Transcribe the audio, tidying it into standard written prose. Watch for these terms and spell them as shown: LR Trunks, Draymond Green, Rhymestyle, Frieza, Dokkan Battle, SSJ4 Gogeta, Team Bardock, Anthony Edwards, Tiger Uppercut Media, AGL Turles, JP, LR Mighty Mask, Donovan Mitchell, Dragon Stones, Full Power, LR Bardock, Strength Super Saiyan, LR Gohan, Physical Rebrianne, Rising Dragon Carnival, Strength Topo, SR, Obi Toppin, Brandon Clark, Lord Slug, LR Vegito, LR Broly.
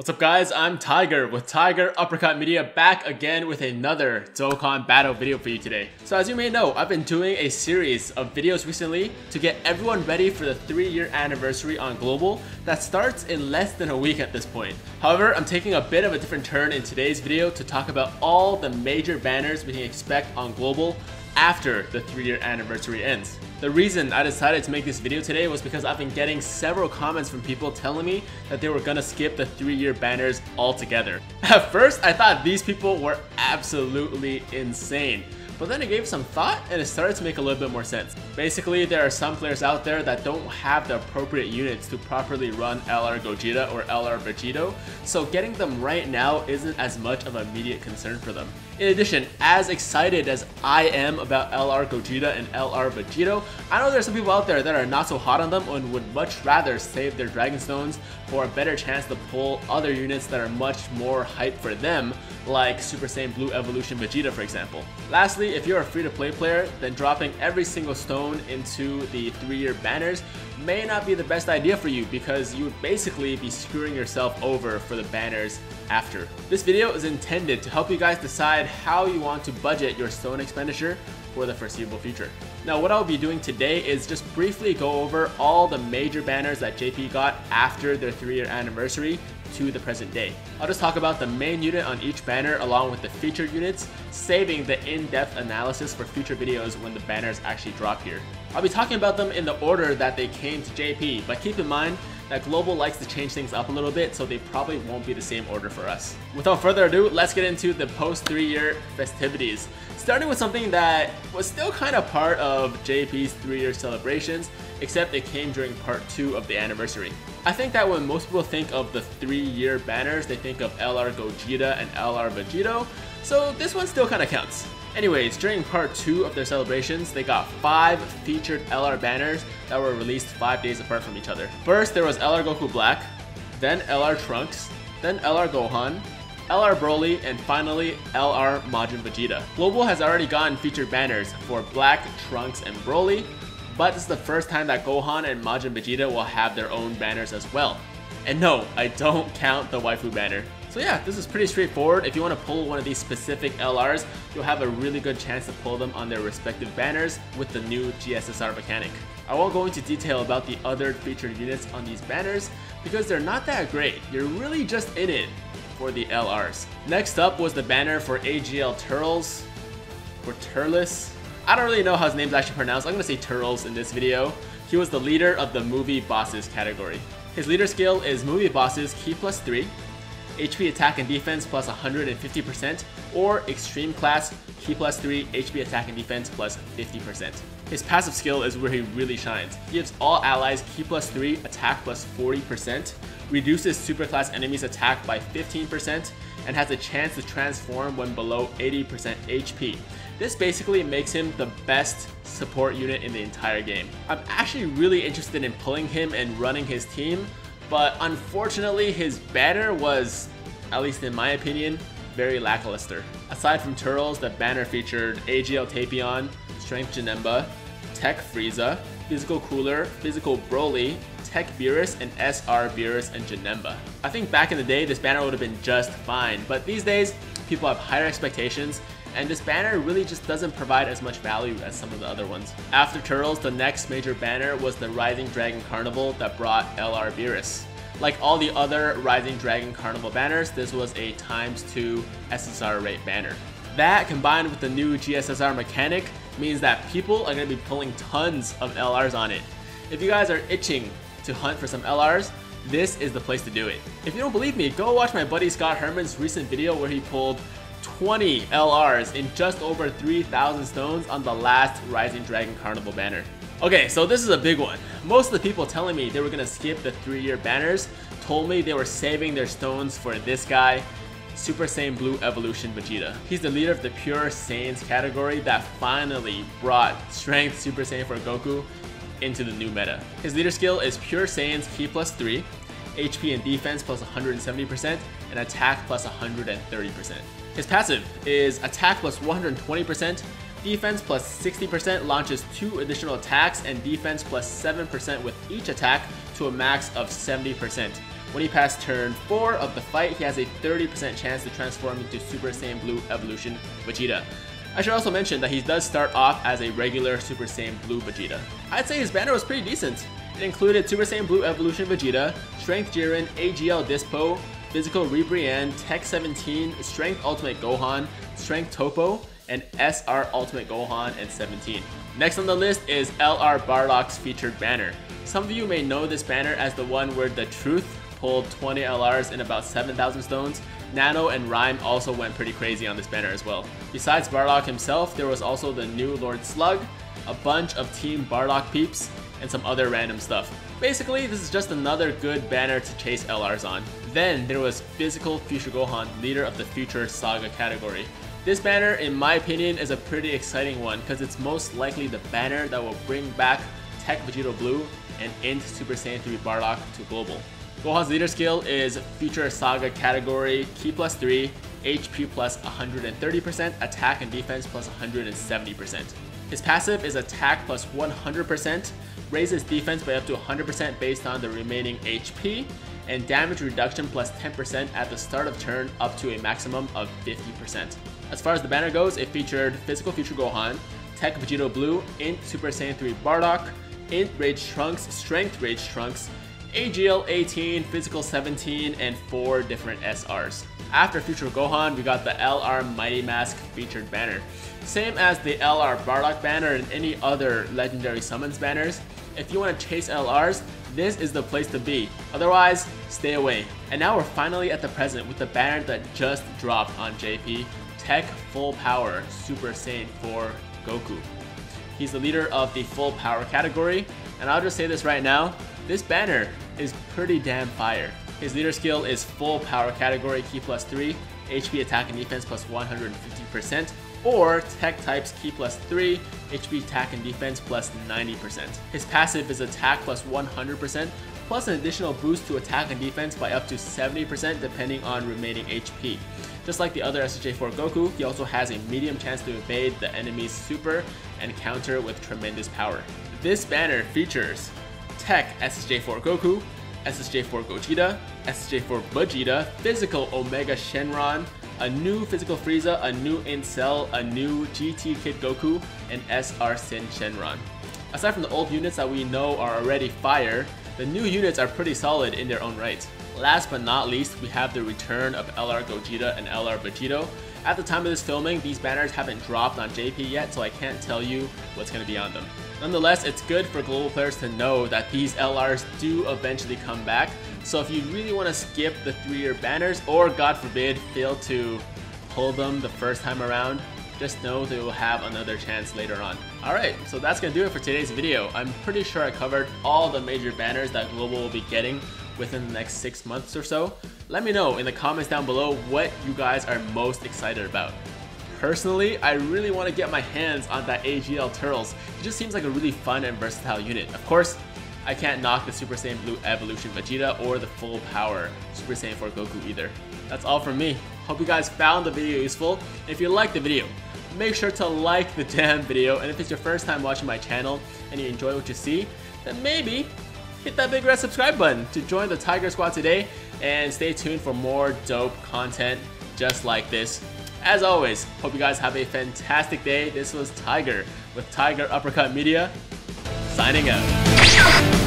What's up guys, I'm Tiger with Tiger Uppercut Media, back again with another Dokkan Battle video for you today. So as you may know, I've been doing a series of videos recently to get everyone ready for the 3-year anniversary on Global that starts in less than a week at this point. However, I'm taking a bit of a different turn in today's video to talk about all the major banners we can expect on Global after the 3-year anniversary ends. The reason I decided to make this video today was because I've been getting several comments from people telling me that they were gonna skip the 3-year banners altogether. At first, I thought these people were absolutely insane, but then I gave some thought and it started to make a little bit more sense. Basically, there are some players out there that don't have the appropriate units to properly run LR Gogeta or LR Vegito, so getting them right now isn't as much of an immediate concern for them. In addition, as excited as I am about LR Gogeta and LR Vegito, I know there's some people out there that are not so hot on them and would much rather save their Dragon Stones for a better chance to pull other units that are much more hype for them, like Super Saiyan Blue Evolution Vegeta, for example. Lastly, if you're a free-to-play player, then dropping every single stone into the 3-year banners may not be the best idea for you, because you would basically be screwing yourself over for the banners after. This video is intended to help you guys decide how you want to budget your stone expenditure for the foreseeable future. Now, what I'll be doing today is just briefly go over all the major banners that JP got after their 3-year anniversary to the present day. I'll just talk about the main unit on each banner along with the featured units, saving the in-depth analysis for future videos when the banners actually drop here. I'll be talking about them in the order that they came to JP, but keep in mind that Global likes to change things up a little bit, so they probably won't be the same order for us. Without further ado, let's get into the post 3-year festivities, starting with something that was still kind of part of JP's 3-year celebrations, except it came during part 2 of the anniversary. I think that when most people think of the 3-year banners, they think of LR Gogeta and LR Vegito, so this one still kind of counts. Anyways, during part 2 of their celebrations, they got 5 featured LR banners that were released 5 days apart from each other. First, there was LR Goku Black, then LR Trunks, then LR Gohan, LR Broly, and finally LR Majin Vegeta. Global has already gotten featured banners for Black, Trunks, and Broly, but this is the first time that Gohan and Majin Vegeta will have their own banners as well. And no, I don't count the waifu banner. So yeah, this is pretty straightforward. If you want to pull one of these specific LRs, you'll have a really good chance to pull them on their respective banners with the new GSSR mechanic. I won't go into detail about the other featured units on these banners because they're not that great. You're really just in it for the LRs. Next up was the banner for AGL Turles, or Turles. I don't really know how his name's actually pronounced. I'm gonna say Turles in this video. He was the leader of the movie bosses category. His leader skill is movie bosses key plus 3. HP attack and defense plus 150%, or extreme class key plus 3 HP attack and defense plus 50%. His passive skill is where he really shines. He gives all allies key plus 3 attack plus 40%, reduces super class enemies attack by 15%, and has a chance to transform when below 80% HP. This basically makes him the best support unit in the entire game. I'm actually really interested in pulling him and running his team, but unfortunately his banner was, at least in my opinion, very lackluster. Aside from Turles, the banner featured AGL Tapion, Strength Janemba, Tech Frieza, Physical Cooler, Physical Broly, Tech Beerus, and SR Beerus and Janemba. I think back in the day this banner would have been just fine, but these days people have higher expectations, and this banner really just doesn't provide as much value as some of the other ones. After Turles, the next major banner was the Rising Dragon Carnival that brought LR Beerus. Like all the other Rising Dragon Carnival banners, this was a ×2 SSR rate banner. That, combined with the new GSSR mechanic, means that people are going to be pulling tons of LRs on it. If you guys are itching to hunt for some LRs, this is the place to do it. If you don't believe me, go watch my buddy Scott Herman's recent video where he pulled 20 LRs in just over 3,000 stones on the last Rising Dragon Carnival banner. Okay, so this is a big one. Most of the people telling me they were gonna skip the 3-year banners told me they were saving their stones for this guy, Super Saiyan Blue Evolution Vegeta. He's the leader of the Pure Saiyans category that finally brought Strength Super Saiyan for Goku into the new meta. His leader skill is Pure Saiyans Key plus 3, HP and defense plus 170%, and attack plus 130%. His passive is attack plus 120%, defense plus 60%, launches 2 additional attacks, and defense plus 7% with each attack to a max of 70%. When he passed turn 4 of the fight, he has a 30% chance to transform into Super Saiyan Blue Evolution Vegeta. I should also mention that he does start off as a regular Super Saiyan Blue Vegeta. I'd say his banner was pretty decent. It included Super Saiyan Blue Evolution Vegeta, Strength Jiren, AGL Dyspo, Physical Rebrianne, Tech 17, Strength Ultimate Gohan, Strength Topo, and SR Ultimate Gohan and 17. Next on the list is LR Bardock's featured banner. Some of you may know this banner as the one where The Truth pulled 20 LRs in about 7,000 stones. Nano and Rhyme also went pretty crazy on this banner as well. Besides Bardock himself, there was also the new Lord Slug, a bunch of Team Bardock peeps, and some other random stuff. Basically, this is just another good banner to chase LRs on. Then there was Physical Future Gohan, leader of the Future Saga category. This banner, in my opinion, is a pretty exciting one because it's most likely the banner that will bring back Tech Vegito Blue and Int Super Saiyan 3 Bardock to global. Gohan's leader skill is Future Saga category, Ki plus 3, HP plus 130%, attack and defense plus 170%. His passive is attack plus 100%, raises defense by up to 100% based on the remaining HP, and damage reduction plus 10% at the start of turn up to a maximum of 50%. As far as the banner goes, it featured Physical Future Gohan, Tech Vegito Blue, Int Super Saiyan 3 Bardock, Int Rage Trunks, Strength Rage Trunks, AGL 18, Physical 17, and 4 different SRs. After Future Gohan, we got the LR Mighty Mask featured banner. Same as the LR Bardock banner and any other Legendary Summons banners, if you want to chase LRs, this is the place to be. Otherwise, stay away. And now we're finally at the present with the banner that just dropped on JP, Tech Full Power Super Saiyan 4 Goku. He's the leader of the Full Power category, and I'll just say this right now, this banner is pretty damn fire. His leader skill is Full Power category, Ki plus 3, HP attack and defense plus 150%, or Tech types Ki plus 3, HP attack and defense plus 90%. His passive is attack plus 100%, plus an additional boost to attack and defense by up to 70% depending on remaining HP. Just like the other SSJ4 Goku, he also has a medium chance to evade the enemy's super and counter with tremendous power. This banner features Tech SSJ4 Goku, SSJ4 Gogeta, SSJ4 Vegeta, Physical Omega Shenron, a new Physical Frieza, a new Incel, a new GT Kid Goku, and SR Sin Shenron. Aside from the old units that we know are already fire, the new units are pretty solid in their own right. Last but not least, we have the return of LR Gogeta and LR Vegito. At the time of this filming, these banners haven't dropped on JP yet, so I can't tell you what's going to be on them. Nonetheless, it's good for global players to know that these LRs do eventually come back, so if you really want to skip the 3-year banners or, God forbid, fail to pull them the first time around, just know they will have another chance later on. Alright, so that's going to do it for today's video. I'm pretty sure I covered all the major banners that global will be getting within the next 6 months or so. Let me know in the comments down below what you guys are most excited about. Personally, I really want to get my hands on that AGL Turles. It just seems like a really fun and versatile unit. Of course, I can't knock the Super Saiyan Blue Evolution Vegeta or the Full Power Super Saiyan 4 Goku either. That's all from me. Hope you guys found the video useful. If you liked the video, make sure to like the damn video, and if it's your first time watching my channel and you enjoy what you see, then maybe hit that big red subscribe button to join the Tiger Squad today, and stay tuned for more dope content just like this. As always, hope you guys have a fantastic day. This was Tiger with Tiger Uppercut Media, signing out.